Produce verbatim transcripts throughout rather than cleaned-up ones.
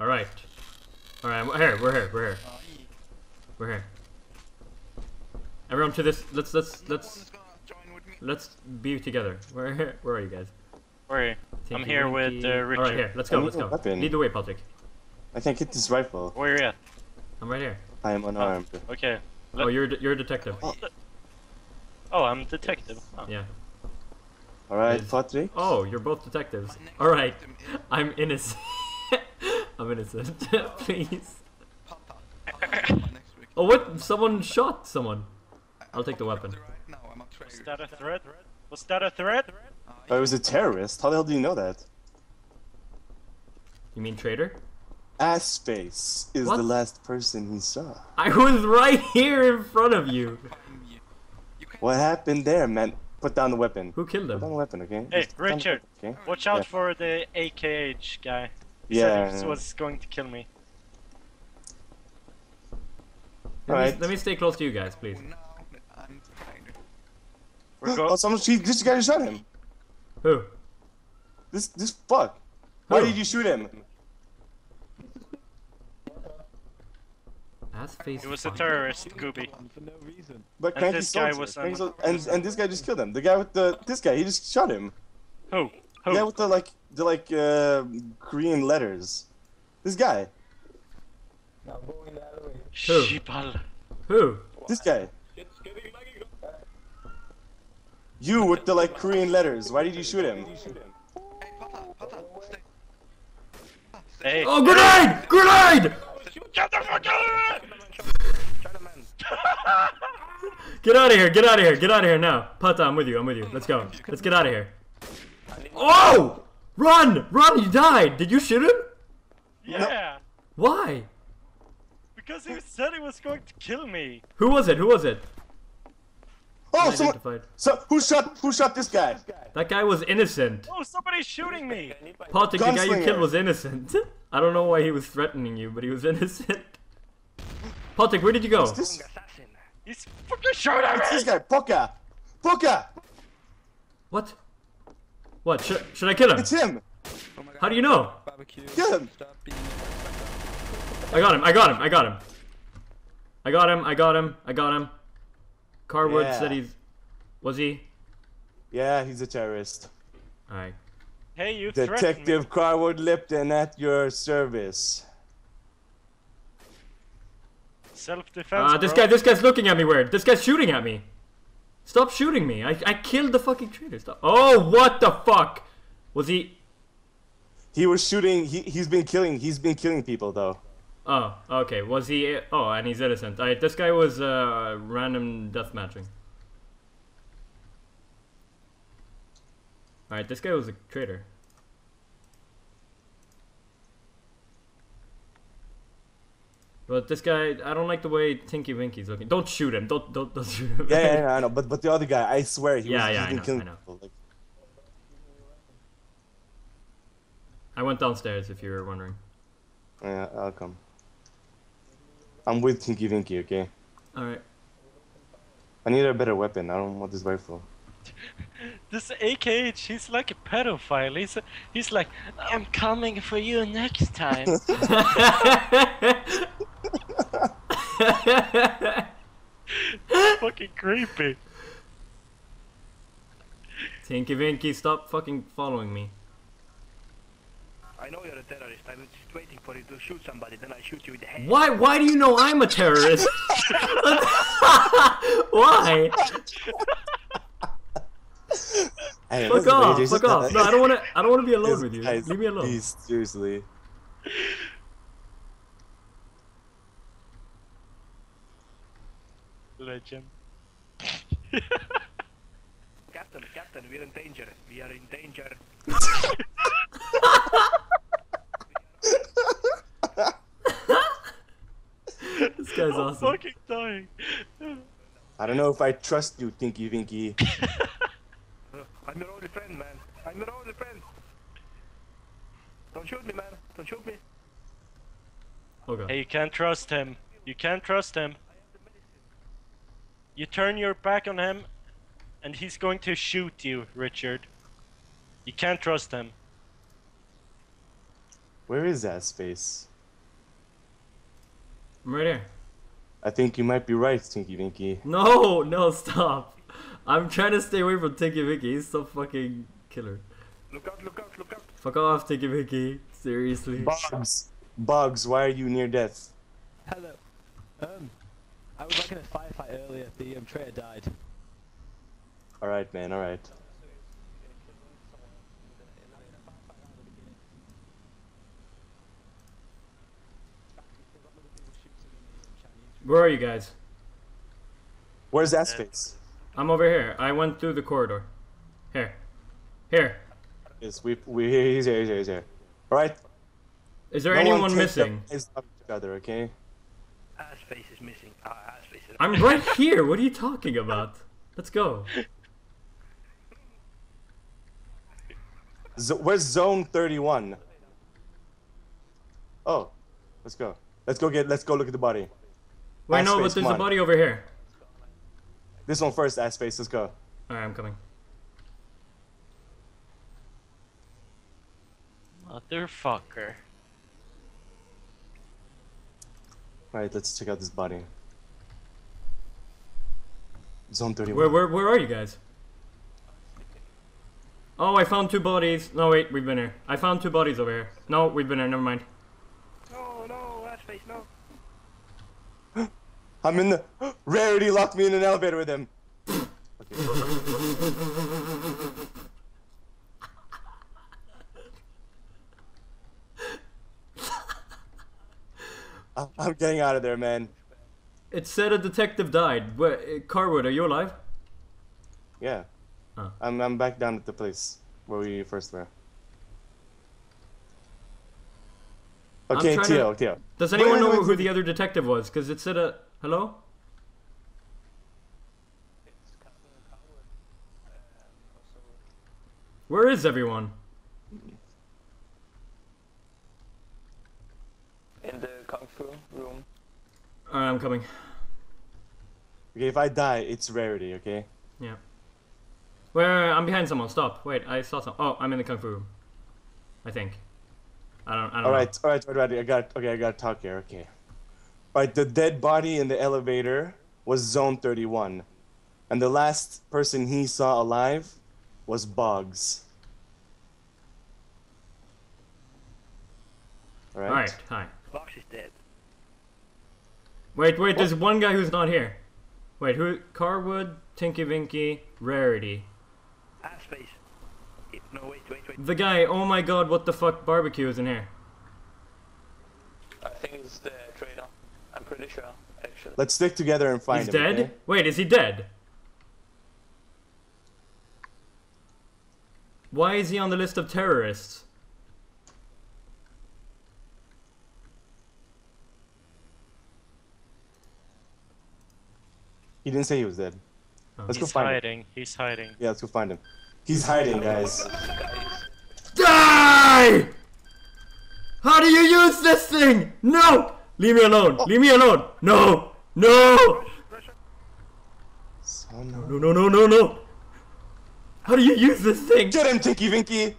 Alright. Alright, we're here, we're here, we're here. We're here. Everyone to this, let's, let's, let's, let's be together. We're here. Where are you guys? Where are you? I'm here with uh, Richard. Alright, here, let's go, let's go. Lead the way, Patrik. I can't get this rifle. Where are you at? I'm right here. I am unarmed. Oh, okay. Let oh, you're a de you're a detective. Oh, oh I'm a detective. Oh. Yeah. All right, Patrik. Oh, you're both detectives. All right, I'm innocent. I'm innocent. Please. Oh, what? Someone shot someone. I'll take the weapon. Was that a threat? Was that a threat? Oh, it was a terrorist. How the hell do you know that? You mean traitor? Ass face is what? The last person he saw. I was right here in front of you. What happened there, man? Put down the weapon. Who killed him? Put down the weapon, okay? Hey, Just Richard, the... okay? watch out yeah. for the A K H guy. He yeah. He was going to kill me. Let, right. me. let me stay close to you guys, please. We're go oh, someone, he, this guy shot him. Who? This, this fuck. Who? Why did you shoot him? It was a terrorist, Goopy. But and this guy was um, and and this guy just killed him. The guy with the this guy, he just shot him. Who? Who? The guy with the like the like uh, Korean letters. This guy. Who? Who? This guy. You with the like Korean letters. Why did you shoot him? Hey. Oh, grenade! Grenade! Get the fuck out of here! Get out of here! Get out of here! Get out of here now! Pata, I'm with you. I'm with you. Let's go. Let's get out of here. Oh! Run! Run! You died. Did you shoot him? Yeah. No. Why? Because he said he was going to kill me. Who was it? Who was it? Oh, someone, so who shot? Who shot this guy? That guy was innocent. Oh, somebody's shooting me. Patrik, the guy you killed was innocent. I don't know why he was threatening you, but he was innocent. Patrik, where did you go? What's this? He's fucking shooting me. It's this guy, Pokka. Pokka. What? What? Should, should I kill him? It's him. How do you know? Kill him. I got him. I got him. I got him. I got him. I got him. I got him. Carwood yeah. said he's... Was he? Yeah, he's a terrorist. Alright. Hey, you Detective me. Carwood Lipton at your service. Self-defense, uh, this bro. guy, this guy's looking at me weird. This guy's shooting at me. Stop shooting me. I, I killed the fucking traitor. Stop. Oh, what the fuck? Was he... He was shooting... He, he's been killing... He's been killing people, though. Oh, okay. Was he? Oh, and he's innocent. Alright, this guy was uh, random deathmatching. Alright, this guy was a traitor. But this guy, I don't like the way Tinky Winky's looking. Don't shoot him. Don't, don't, don't shoot him. Yeah, yeah, yeah, I know. But, but the other guy, I swear, he yeah, was yeah, I know, killing I know. people. Like... I went downstairs, if you were wondering. Yeah, I'll come. I'm with Tinky Winky, okay? Alright. I need a better weapon. I don't want this rifle. This A K H, he's like a pedophile. He's, a, he's like, I'm coming for you next time. It's fucking creepy. Tinky Winky, stop fucking following me. I know you're a terrorist. I was just waiting for you to shoot somebody, then I shoot you in the head. Why? Why do you know I'm a terrorist? Why? Hey, fuck off! Fuck off! No, I don't want to. I don't want to be alone with you. Guys, leave me alone. Please, seriously. Legend. Captain, Captain, we're in danger. We are in danger. This guy's I'm awesome. Fucking dying. I don't know if I trust you, Tinky Winky. I'm your only friend, man. I'm your only friend. Don't shoot me, man. Don't shoot me. Okay. Hey, you can't trust him. You can't trust him. You turn your back on him, and he's going to shoot you, Richard. You can't trust him. Where is that space? I'm right here. I think you might be right, Tinky Winky. No, no, stop. I'm trying to stay away from Tinky Winky. He's so fucking killer. Look out, look out, look out. Fuck off, Tinky Winky. Seriously. Bugs. Bugs, why are you near death? Hello. Um, I was like in a firefight earlier. The um, traitor died. Alright, man, alright. Where are you guys? Where's that space? I'm over here. I went through the corridor. Here. Here. Yes, we, we, he's here, he's here, he's here. Alright. Is there no anyone missing? It's not each other, okay? Our space is missing. Our, our space is I'm right here. What are you talking about? Let's go. Z where's zone thirty-one? Oh, let's go. Let's go get. Let's go look at the body. Wait, no, but there's a body over here. This one first, ass face. Let's go. All right, I'm coming. Motherfucker. All right, let's check out this body. zone thirty-one. Where, where, where are you guys? Oh, I found two bodies. No, wait, we've been here. I found two bodies over here. No, we've been here. Never mind. No, no, ass face, no. I'm in the Rarity locked me in an elevator with him. Okay. I'm getting out of there, man. It said a detective died. Where, Carwood, are you alive? Yeah. Huh. I'm I'm back down at the place where we first were. Okay, Teo, to... Teo. Does anyone wait, know wait, who wait. the other detective was? Because it said a... Hello? Where is everyone? In the Kung Fu room. Alright, I'm coming. Okay, if I die, it's Rarity, okay? Yeah. Wait, wait, wait, I'm behind someone. Stop. Wait, I saw someone. Oh, I'm in the Kung Fu room. I think. I don't, I don't all right, know. All right, all right, I got, okay, I got to talk here, okay. All right, the dead body in the elevator was zone thirty-one. And the last person he saw alive was Boggs. All right. All right, hi. Boggs is dead. Wait, wait, what? There's one guy who's not here. Wait, who? Carwood, Tinky Winky, Rarity. Ass face. No, wait, wait, wait. The guy, oh my god, what the fuck, Barbecue is in here. I think it's the traitor. I'm pretty sure, actually. Let's stick together and find He's him. He's dead? Okay? Wait, is he dead? Why is he on the list of terrorists? He didn't say he was dead. Oh. Let's He's go find hiding. him. He's hiding. He's hiding. Yeah, let's go find him. He's hiding, guys. Die! How do you use this thing? No! Leave me alone. Oh. Leave me alone. No! No! So no, no, no, no, no, no. How do you use this thing? Get him, Tinky Winky!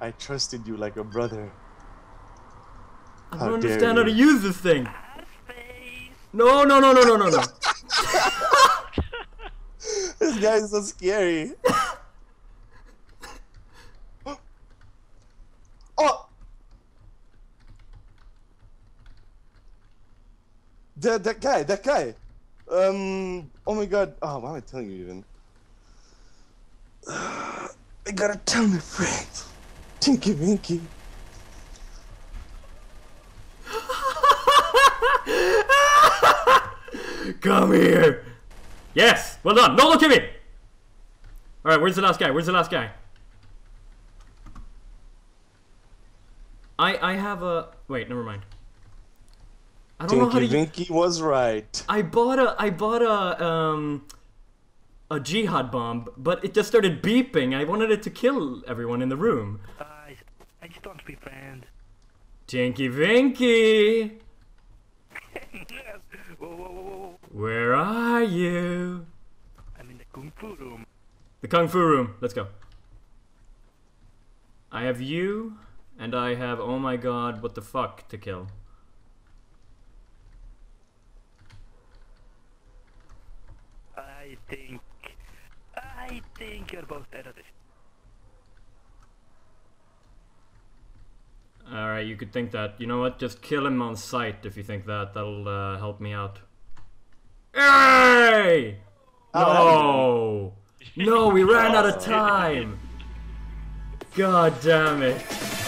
I trusted you like a brother. I don't understand how to use this thing. No, no, no, no, no, no, no. This guy is so scary. Oh! That, that guy, that guy. Um, oh my god. Oh, why am I telling you even? Uh, I gotta tell my friend. Tinky Winky. Come here! Yes! Well done! No, look at me! Alright, where's the last guy? Where's the last guy? I I have a... Wait, never mind. I don't know how to... Tinky Winky was right. I bought a... I bought a... Um, a jihad bomb, but it just started beeping. I wanted it to kill everyone in the room. Uh, I just want to be friends. Tinky Winky! Whoa, whoa, whoa, whoa. Where are you? I'm in the Kung Fu room. The Kung Fu Room. Let's go. I have you, and I have, oh my god, what the fuck to kill. I think... I think you're both terrorists. Alright, you could think that. You know what? Just kill him on sight if you think that. That'll uh, help me out. Hey! No! No, we ran out of time! God damn it.